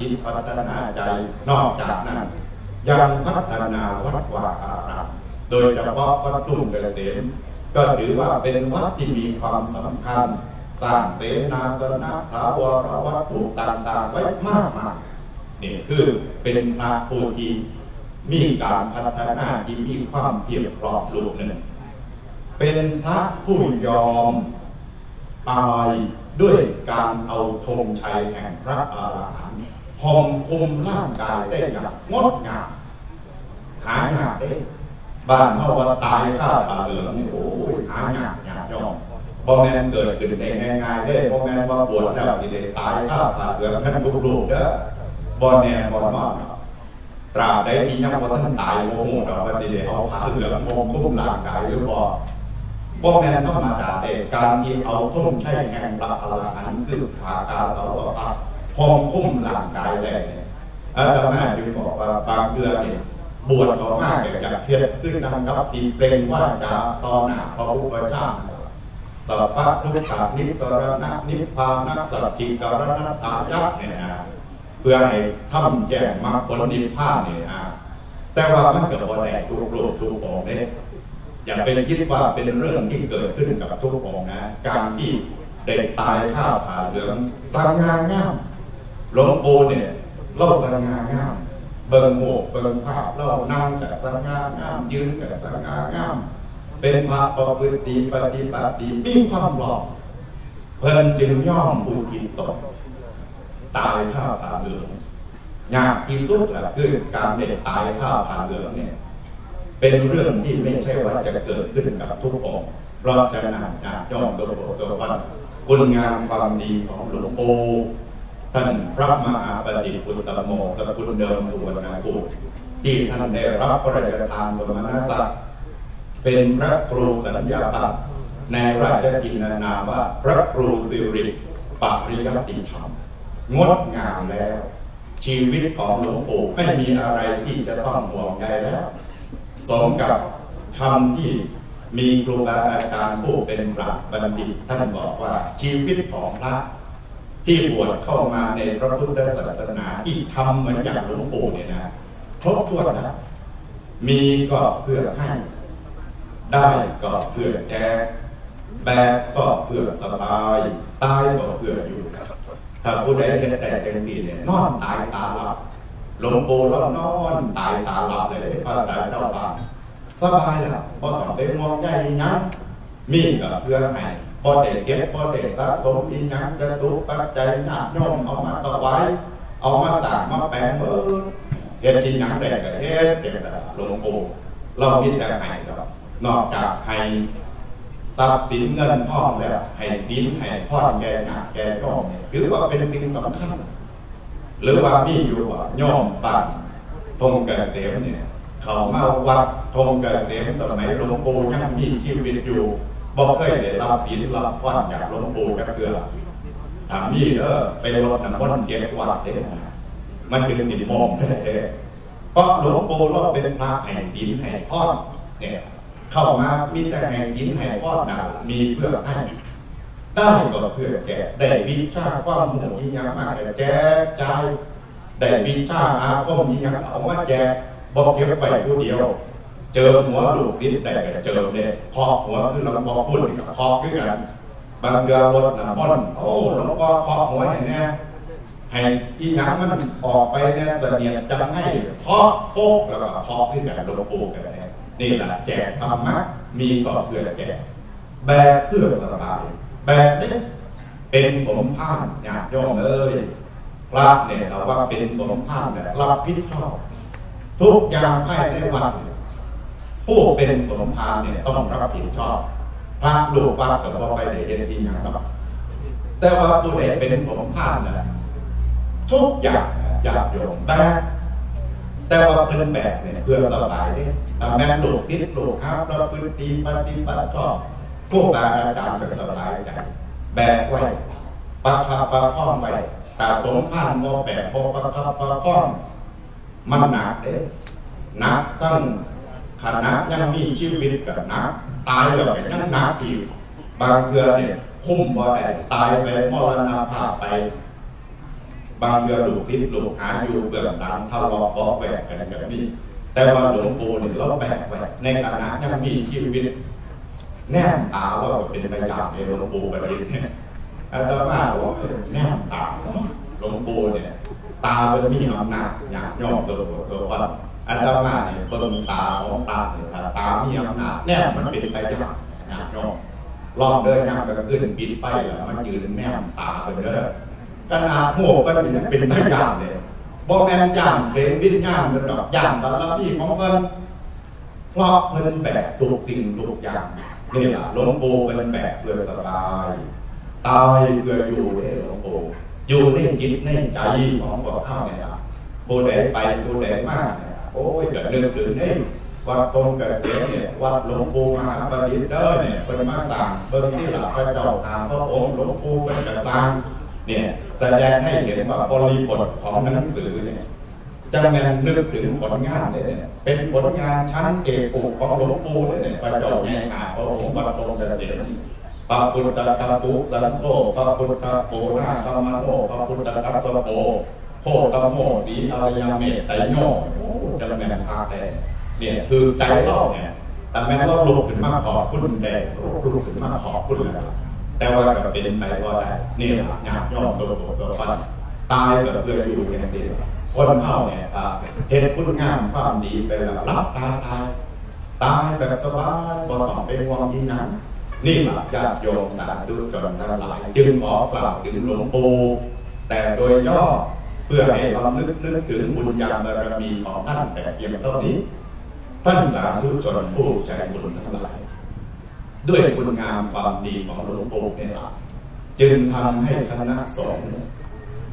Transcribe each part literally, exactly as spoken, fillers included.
จิตพัฒนาใจนอกจากนั้นยังพัฒนาวัดวาอารามโดยเฉพาะวัดรุ่งเกษมก็ถือว่าเป็นวัดที่มีความสำคัญสร้างเสนาสนะถาวรวัตถุต่างๆไว้มากมายนี่คือเป็นพระผู้ที่มีการพัฒนาที่มีความเพียรพร้อมลูกหนึ่งเป็นพระผู้ยอมตายด้วยการเอาธงชัยแห่งพระอรหันต์ห่มคลุมร่างกายได้อย่างงดงามหายากได้บ้านเขาว่าตายข้าตาเหลืองนี่โอ้ยหายากยากยอมพอแม่เกิดขึ้นได้ง่ายๆได้พอแม่ว่าปวดแล้วสิเดตายข้าตาเหลืองท่านทุกลูกเด้อบอลแน่บอลมากตราบใดที่ยังว่าท่านตายโมโหเราปฏิเดชเอาผ้าเหลืองมองคุ้มร่างกายหรือบ่พวกแม่ต้องมาด่าเด็กการที่เอาต้มใช่แห่งพระอรหันต์คือผาตาสาวกพองคุ้มร่างกายได้อาตมาจึงบอกว่าบางเดือนเนี่ยบวชก็มากแบบอยากเทียบขึ้นทางกับตีเปล่งว่าจะตอนหนาพระพุทธเจ้าสัพพะทุกขะนิสรณะนิพพานัสสัตถิกรณตายะเนี่ยนะเพื่อให้ท่ำแจ้งมรรคผลนิพพานเนี่ยนะแต่ว่ามันเกิดวันแรกทุกโลกทุกองเนี่ยอย่าเป็นคิดว่าเป็นเรื่องที่เกิดขึ้นกับทุกองนะการที่เด็กตายข้าวผ่าเหลืองสง่างามหลวงปู่เนี่ยเล่าสง่างามเบิ่งโมกเบิ่งภาพเล่านั่งกับสง่างามยืนกับสง่างามเป็นพระประพฤติปฏิบัติมีความหล่อเพลินจึงย่อมบูทินตกตายข้าวผ่าเหลืองยากที่สุดแหละคือการเด็กตายข้าวผ่าเหลืองเนี่ยเป็นเรื่องที่ไม่ใช่ว่าจะเกิดขึ้นกับทุกองค์เราจะนำจากย่อมสมบูรณ์สมบัติคุณงามความดีของหลวงปู่ท่านพระมหาปฏิปุตตโมสกุลเดิมสุวรรณภูมิที่ท่านได้รับพระราชทานสมณศักดิ์เป็นพระครูสัญญาบัตรในราชกิจนามว่าพระครูสิริปริยัติธรรมงดงามแล้วชีวิตของหลวงปู่ไม่มีอะไรที่จะต้องห่วงใยแล้วสมกับคำที่มีครูบาอาจารย์ผู้เป็นพระบัณฑิตท่านบอกว่าชีวิตของพระที่บวชเข้ามาในพระพุทธศาสนาที่ทำเหมือนอย่างหลวงปู่เนี่ยนะครบถ้วนนะมีก็เพื่อให้ได้ก็เพื่อแจกแบกก็เพื่อสบายตายก็เพื่ออยู่ถ้าผู้ใดเห็นแต่เป็นสีเนี่ยนอนตายตาหลับหลวงปู่เรานอนตายตาหลับเลยภาษาเจ้าป่าสบายแล้วพอต่อไปมองใจยังมีกับเพื่อนให้พอเด็กเก็บพอเด็กสะสมอีหยังจะตุปัจจัยญาติโยมเอามาต่อไว้เอามาสั่งมาแปลงเออเห็นอีหยังเด็กกับเฮ็ดเด็กสะหลวงปู่เรามีแต่ให้ครับนอกจากให้ทรัพย์สินเงินทองแล้วให้ศีลให้พ่อแก่หนักแก่ย่อมถือว่าเป็นสิ่งสำคัญหรือว่ามีอยู่ว่าโยมปั่นธงเกษมเนี่ยเขามาวัดธงเกษมสมัยหลวงปู่ยังมีชีวิตอยู่บอกเคยได้รับศีลรับพรจากหลวงปู่กระเกือถามนี่เออไปรดน้ำมนต์เก็บวัดเด้มันเป็นศีลมงคลเด้เพราะหลวงปู่เราเป็นพระแห่งศีลแห่งพรเนี่ยเข้ามามีแต่แห่งศีลแห่งพรนะมีเพื่อให้ได้ก็เพื่อแจกได้วิชาความหมู่ยิ่งมากแจกใจได้วิชาอาคมยิ่งเอามาแจกบอกเก็บไปผู้เดียวเจอหัวลูกศิษย์แต่เจอเนี่ยคอหัวคือเราบอกพูดกับคอคือกันบางเดือนรถหนาบอนโอ้หลวงพ่อคอหัวเนี่ยแห่งอีหยังมันออกไปเนี่ยเสนียดจะให้คอโป๊กแล้วก็คอที่แบบลงปูกันเนี่ยนี่แหละแจกธรรมะมีก็เพื่อแจกแบกเพื่อสบายแบบนี้เป็นสมภารญาติโยมเลยพระเนี่ยเราว่าเป็นสมภารแบบรับผิดชอบทุกอย่างภายในวัดผู้เป็นสมภารเนี่ยต้องรับผิดชอบพระลูกวัดกับพ่อไปเด็กเด็กดีอย่างนั้นแต่ว่าผู้ใดเป็นสมภารนะทุกอย่างญาติโยมแบกแต่ว่าเพื่อนแบกเนี่ยเพื่อสบายเนี่ยแต่แม่ลูกทิศลูกห้าเราเพื่อนตีปฏิบัติชอบพวกอาจารย์จะสบายใจแบกไว้ประคับประคองไว้แต่สมภารบ่แบกบ่ประคับประคองมันหนักเด้หนักตั้งขนาดยังมีชีวิตกับหนักตายแล้วก็ยังหนักอีกบางเดือนเนี่ยคุ้มบ่ได้ตายไปมรณภาพไป บางเรือหลุดซิปหลุดหาอยู่เบื้องหลังทะเลาะเบาะแหวกกันแบบนี้แต่ว่าหลวงปู่เนี่ยเราแบกไว้ในขณะยังมีชีวิตแน่ตาว่าเป็นพยานในหลวงปู่ประดิษฐ์เนี่ยอาตมาบอกแน่ตาหลวงปู่เนี่ยตาเป็นมีอำนาจอย่างย่อมตัวตัวตัวว่าอาตมาเนี่ยเปิดตาของตาเนี่ยตามีอำนาจแน่มันเป็นพยานอย่างย่อมลองเดินย่างไปขึ้นปิดไฟแล้วมันยืนแน่ตาเป็นเด้อขนาดหัวก็เป็นพยานเลยบอกแม่นย่างเฟรนดิ้นย่างเป็นดอกย่างแล้วพี่ของเพิ่นเพราะเพิ่นแบกทุกสิ่งทุกอย่างนี่แหละหลวงปู่เป็นแบกเพื่อสบายตายเพื่ออยู่ในหลวงปู่อยู่ในจิตในใจของพวกข้าเนี่ยล่ะผู้ใดไปผู้ใดมากเนี่ยโอ้ยจะเลื่อนถึงนี่วัดตรงกับเสียเนี่ยวัดหลวงปู่มหาประดิษฐ์เด้อเนี่ยเป็นมาสั่งเบิ้งที่หลักพระเจ้าตามพระองค์หลวงปู่เป็นกระซังเนี่ยแสดงให้เห็นว่าบริบทของหนังสือเนี่ยจะแม่นนึกถึงผลงานเนี่ยเป็นผลงานชั้นเอกอุปของหลวงปู่เนี่ยพระเจ้าแห่งอาพระองค์วัดตรงกับเสียพระพุทธะพระปุสันโตพระพุทธะโกนาธรรมโนพระพุทธะกัสสโปโพธโมสีอริยเมตไตรโยจะแม่นพาแดงเนี่ยคือใจเราเนี่ยแต่แม่เราลุกขึ้นมาขอบคุณแดงลุกขึ้นมาขอบคุณแล้วแต่ว่ากับเป็นไปว่าได้นี่แหละงานย่อมสมบูรณ์สมบัติตายกับเพื่ออยู่แค่นี้คนเท่าเนี่ยเห็นคุณงามความดีไปแล้วรับตาตายตายแบบสบายบ่ต้องไปวางยีนังนี่แหละญาติโยมสาธุชนทั้งหลายจึงขอกล่าวถึงหลวงปู่แต่โดยย่อเพื่อให้เราลึกนึกถึงบุญญาบารมีของท่านแต่เพียงเท่านี้ท่านสาธุชนผู้ใจบุญทั้งหลายด้วยคุณงามความดีของหลวงปู่เนี่ยล่ะจึงทำให้คณะสงฆ์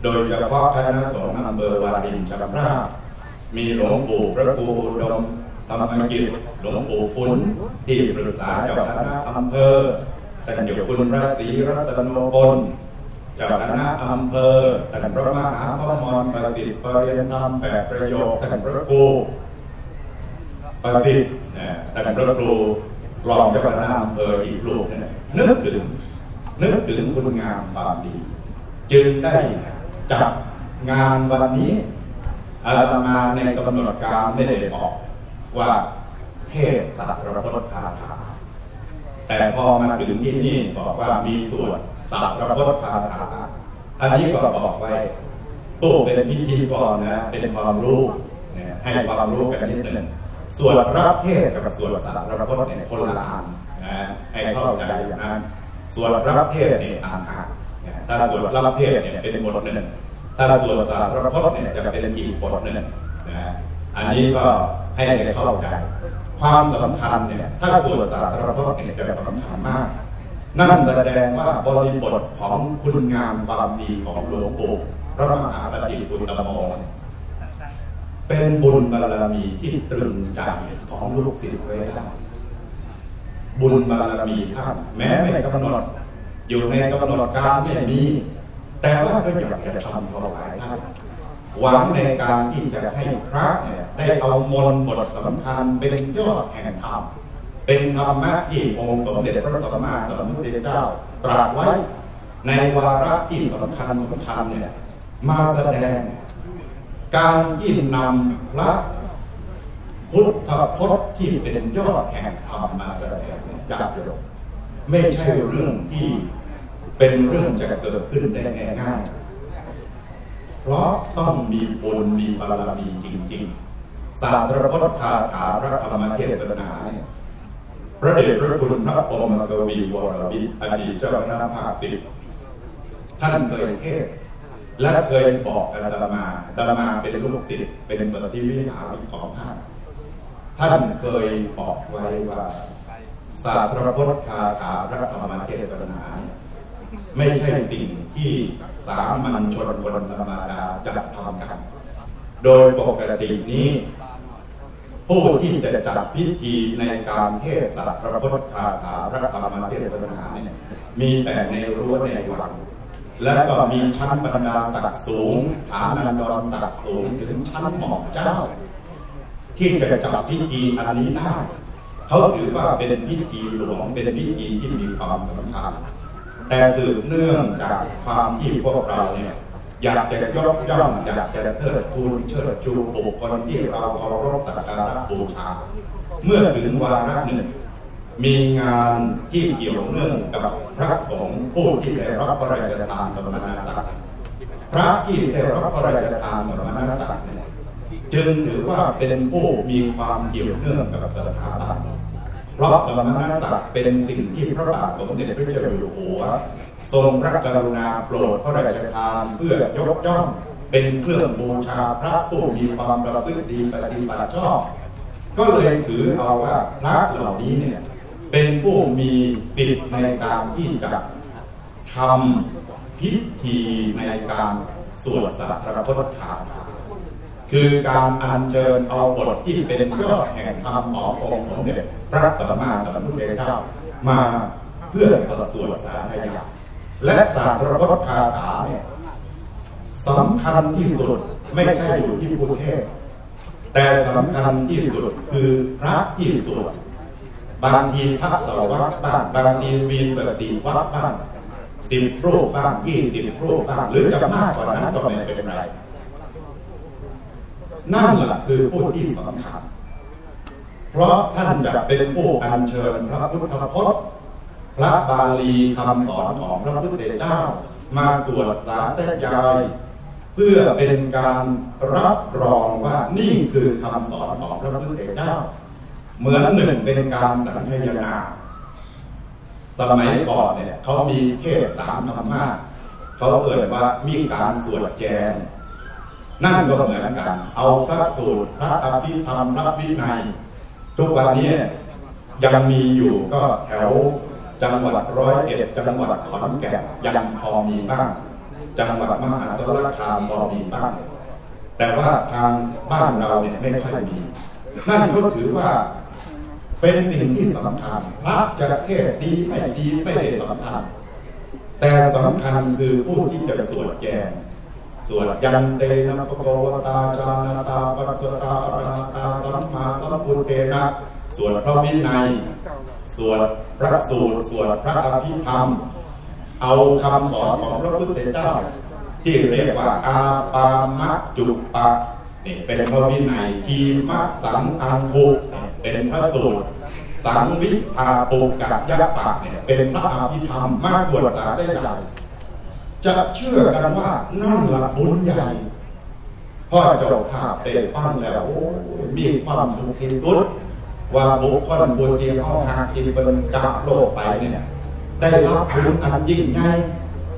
โดยเฉพาะคณะสงฆ์อำเภอวารินชำราบมีหลวงปู่พระครูอุดมธรรมกิจหลวงปู่คุณที่ปรึกษาเจ้าคณะอำเภอท่านเจ้าคุณพระศรีรัตนโกลเจ้าคณะอำเภอท่านพระมหาพมรประสิทธิ์ประเรียนธรรมแปดประโยคท่านพระครูประสิทธิ์ท่านพระครูรองเจ้าคณะอำเภออีกรูปเนี่ยนึกถึงนึกถึงคุณงามความดีจึงได้จัดงานวันนี้อาตมาในกำหนดการไม่ได้บอกว่าเทศสารพัดคาถาแต่พอมาถึงที่นี่บอกว่ามีส่วนสารพัดคาถาอันนี้ก็บอกไว้ตู้เป็นพิธีก่อนนะเป็นความรู้ให้ความรู้กันนิดหนึ่งส่วนพระเทศกับส่วนสารพัดเนี่ยคนละอันนะให้เข้าใจนะส่วนพระเทศเนี่ยต่างหากถ้าส่วนพระเทศเนี่ยเป็นบทหนึ่งถ้าส่วนสารพัดเนี่ยจะเป็นอีกบทหนึ่งนะอันนี้ก็ให้เข้าใจความสำคัญเนี่ยถ้าส่วนสารพัดเนี่ยจะสำคัญมากนั่นแสดงว่าบริบทของคุณงามความดีของหลวงปู่พระมหาประดิษฐ์อุตโมเป็นบุญบารมีที่ตรึงใจของลูกศิษย์ไว้ได้บุญบารมีท่านแม้ไม่กำหนดอยู่ในกำหนดการไม่มีแต่ว่าก็อยากจะทำถวายท่านหวังในการที่จะให้พระเนี่ยได้เอามนต์บทสำคัญเป็นยอดแห่งธรรมเป็นธรรมะที่องค์สมเด็จพระสัมมาสัมพุทธเจ้าตรัสไว้ในวาระที่สำคัญสำคัญเนี่ยมาแสดงการที่นำพระพุทธพจน์ที่เป็นยอดแห่งธรรมมาแสดงจากโยมไม่ใช่เรื่องที่เป็นเรื่องจะเกิดขึ้นได้ง่ายๆเพราะต้องมีบุญมีบารมีจริงๆสารพัดคาถาพระธรรมเทศนาเนี่ยพระเดชพระคุณพระพรหมกวีวรวิทย์อดีตเจ้าคณะภาคสิบท่านเคยเทศและเคยบอกอาตมาอาตมาเป็นลูกศิษย์เป็นสัตติวิหาริกของท่านท่านเคยบอกไว้ว่าสารพัดคาถาพระธรรมเทศนาไม่ใช่สิ่งที่สามัญชนคนธรรมดาจะทำกันโดยปกตินี้ผู้ที่จะจัดพิธีในการเทศสารพัดคาถาพระธรรมเทศนาเนี่ยมีแต่ในรั้วในวังและก็มีชั้นบรรดาศักดิ์สูงฐานันดรศักดิ์สูงถึงชั้นหม่อมเจ้าที่จะจัดพิธีอันนี้ได้เขาถือว่าเป็นพิธีหลวงเป็นพิธีที่มีความสำคัญแต่สืบเนื่องจากความที่พวกเราเนี่ย อยากจะยกย่องอยากจะเทิดทูนเชิดชูบุคคลที่เราเคารพสักการะบูชาเมื่อถึงวาระหนึ่งมีงานที่เกี่ยวเนื่องกับพระสงฆ์ผู้ที่ได้รับพระราชทานสมณศักดิ์พระที่ได้รับพระราชทานสมณศักดิ์จึงถือว่าเป็นผู้มีความเกี่ยวเนื่องกับสถาบันเพราะสมณศักดิ์เป็นสิ่งที่พระบาทสมเด็จพระเจ้าอยู่หัวทรงพระกรุณาโปรดพระราชทานเพื่อยกย่องเป็นเครื่องบูชาพระผู้มีความประพฤติดีปฏิบัติชอบก็เลยถือเอาว่าพระเหล่านี้เนี่ยเป็นผู้มีสิทธิในการที่จะทำพิธีในการสวดสัพพะพุทธคาถาคือการอัญเชิญเอาบทที่เป็นยอดแห่งธรรมขององค์สมเด็จพระสัมมาสัมพุทธเจ้ามาเพื่อสวดสาธยายและสัพพะพุทธคาถาเนี่ยสำคัญที่สุดไม่ใช่อยู่ที่ผู้เทศแต่สำคัญที่สุดคือพระที่สวดบางทีทักษวรรคบ้างบางทีวีสติวัดบ้างสิบรูปบ้างยี่สิบรูปบ้างหรือจะมากกว่านั้นก็ไม่เป็นไรนั่นแหละคือผู้ที่สำคัญเพราะท่านจะเป็นผู้อัญเชิญพระพุทธพจน์พระบาลีคำสอนของพระพุทธเจ้ามาสวดสาธยายเพื่อเป็นการรับรองว่านี่คือคำสอนของพระพุทธเจ้าเหมือนหนึ่งเป็นการสังฆทานสมัยก่อนเนี่ยเขามีเทศสามธรรมะเขาเอ่ยว่ามีการสวดแจงนั่นก็เหมือนกันเอาพระสูตรพระอภิธรรมพระวินัยทุกวันนี้ยังมีอยู่ก็แถวจังหวัดร้อยเอ็ดจังหวัดขอนแก่นยังพอมีบ้างจังหวัดมหาสารคามพอมีบ้างแต่ว่าทางบ้านเราเนี่ยไม่ค่อยมีนั่นก็ถือว่าเป็นสิ่งที่สำคัญพระจะเทศดีไม่ดีไม่ได้สำคัญแต่สำคัญคือผู้ที่จะสวดแก่สวดยันเตนะปะโกวตาจานาตาปัสสตาอรหัตตาสัมมาสัมพุทเธนะสวดพระวินัยสวดพระสูตรสวดพระอภิธรรมเอาคำสอนของพระพุทธเจ้าที่เรียกว่าอาปามะจุปะเป็นพระวินัยทีมัสสังอังคุเป็นพระสูตรสังวิภาโปกัยะปะเนี่ยเป็นพระอภิธรรมมาสวดสาธยายจะเชื่อกันว่านั่นละบุญใหญ่พ่อเจ้าภาพเป็นฟังแล้วมีความสุขที่สุดว่าบุคคลบุญที่เขาหากินบนดาวโลกไปเนี่ยได้รับบุญอันยิ่งใหญ่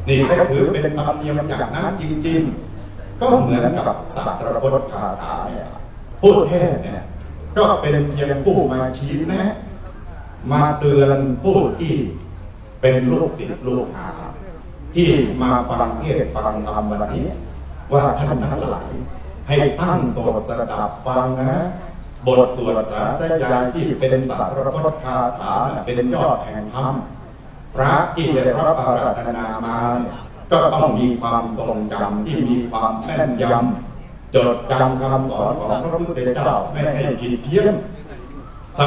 นี่ก็ถือเป็นธรรมเนียมอย่างนั้นจริงๆก็เหมือนกับศาสตรพจน์คาถาเนี่ยผู้เทศเนี่ยก็เป็นเพียงผู้มาชี้แนะมาเตือนผู้ที่เป็นลูกศิษย์ลูกหาที่มาฟังเทศฟังธรรมวันนี้ว่าท่านทั้งหลายให้ตั้งโสดสดับฟังนะบทสวดสาธยายที่เป็นศาสตรพจน์คาถาเป็นยอดแห่งธรรมพระที่ได้รับอาราธนามาก็ต้องมีความทรงจำที่มีความแม่นยำจดจำคำสอนของพระพุทธเจ้าไม่ให้ผิดเพี้ยน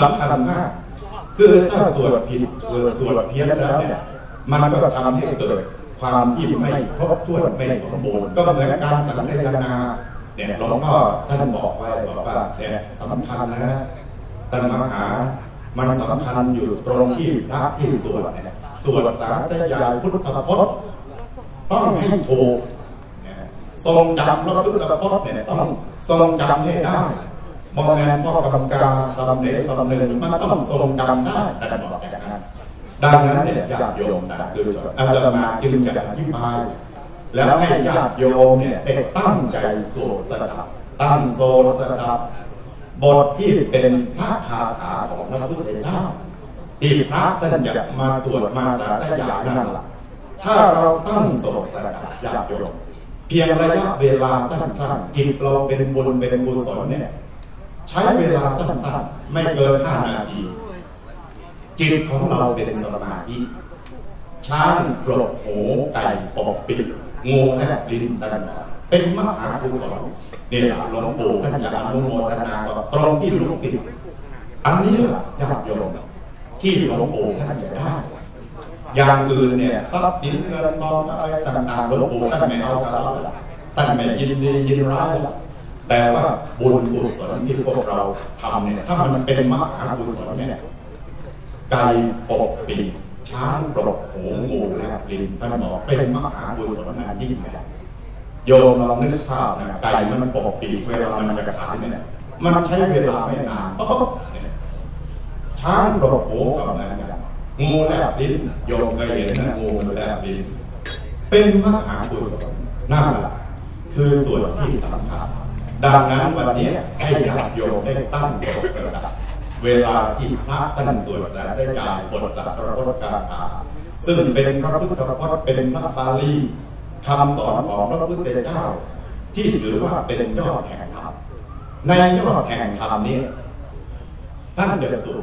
สำคัญมากคือถ้าสวดผิดสวดเพี้ยนแล้วเนี่ยมันก็ทำให้เกิดความที่ไม่ครบถ้วนไม่สมบูรณ์ก็เหมือนการสังฆทานเนี่ยหลวงพ่อท่านบอกไว้บอกว่าเนี่ยสำคัญนะท่านมหามันสำคัญอยู่ตรงที่พระที่สวดเนี่ยสวดสาธยายพุทธพจน์ต้องให้ถูกทรงจำพระพุทธพจน์เนี่ยต้องทรงจำให้ได้มองแง่พ่อกรรมการสำเร็จสำเร็จมันต้องทรงจำได้แต่ตลอดแต่นั้นดังนั้นเนี่ยญาติโยมสาธุชนอาตมาจึงจะอธิบายแล้วให้ญาติโยมเนี่ยตั้งใจสวดสดับตั้งโสดสดับบทที่เป็นพระคาถาของพระพุทธเจ้าที่พระท่านอยากมาสวดมาสาธยายนั่นแหละถ้าเราตั้งโสดสดับญาติโยมเพียงระยะเวลาสั้นๆจิตเราเป็นบุญเป็นกุศลเนี่ยใช้เวลาสั้นๆไม่เกินห้านาทีจิตของเราเป็นสมาธิช้างกรดโหไก่ปอบปิดงูแลบลิ้นตะหนอเป็นมหากุศลเดชหลวงปู่ท่านอยากอนุโมทนากับตรงที่ลูกศิษย์อันนี้แหละญาติโยมที่หลวงปู่ท่านจะได้ อย่างอื่นเนี่ยทรัพย์สินเงินทองอะไรต่างๆหลวงปู่ท่านไม่เอากับเราท่านไม่ยินดียินร้ายแต่ว่าบุญกุศลที่พวกเราทำเนี่ยถ้ามันเป็นมหากุศลเนี่ยไก่ปกปีกช้างปลอกหูงูและลิงท่านบอกเป็นมหากุศลอันยิ่งใหญ่โยมเรานึกภาพนะไก่มันปกปีกเวลามันจะขาดเนี่ยมันใช้เวลาไม่นานป๊อบช้างปลอกหูกับอะไรนะงูแลบลิ้นโยมเคยเห็นนะงูแลบลิ้นเป็นมหากุศลนั่นแหละคือส่วนที่สำคัญดังนั้นวันนี้ให้ญาติโยมได้ตั้งสติสระเวลาที่พระท่านสวดสาธยายบทสัตตระพจน์คาถาซึ่งเป็นพระพุทธพจน์เป็นพระบาลีคำสอนของพระพุทธเจ้าที่ถือว่าเป็นยอดแห่งธรรมในยอดแห่งธรรมนี้ท่านจะสวด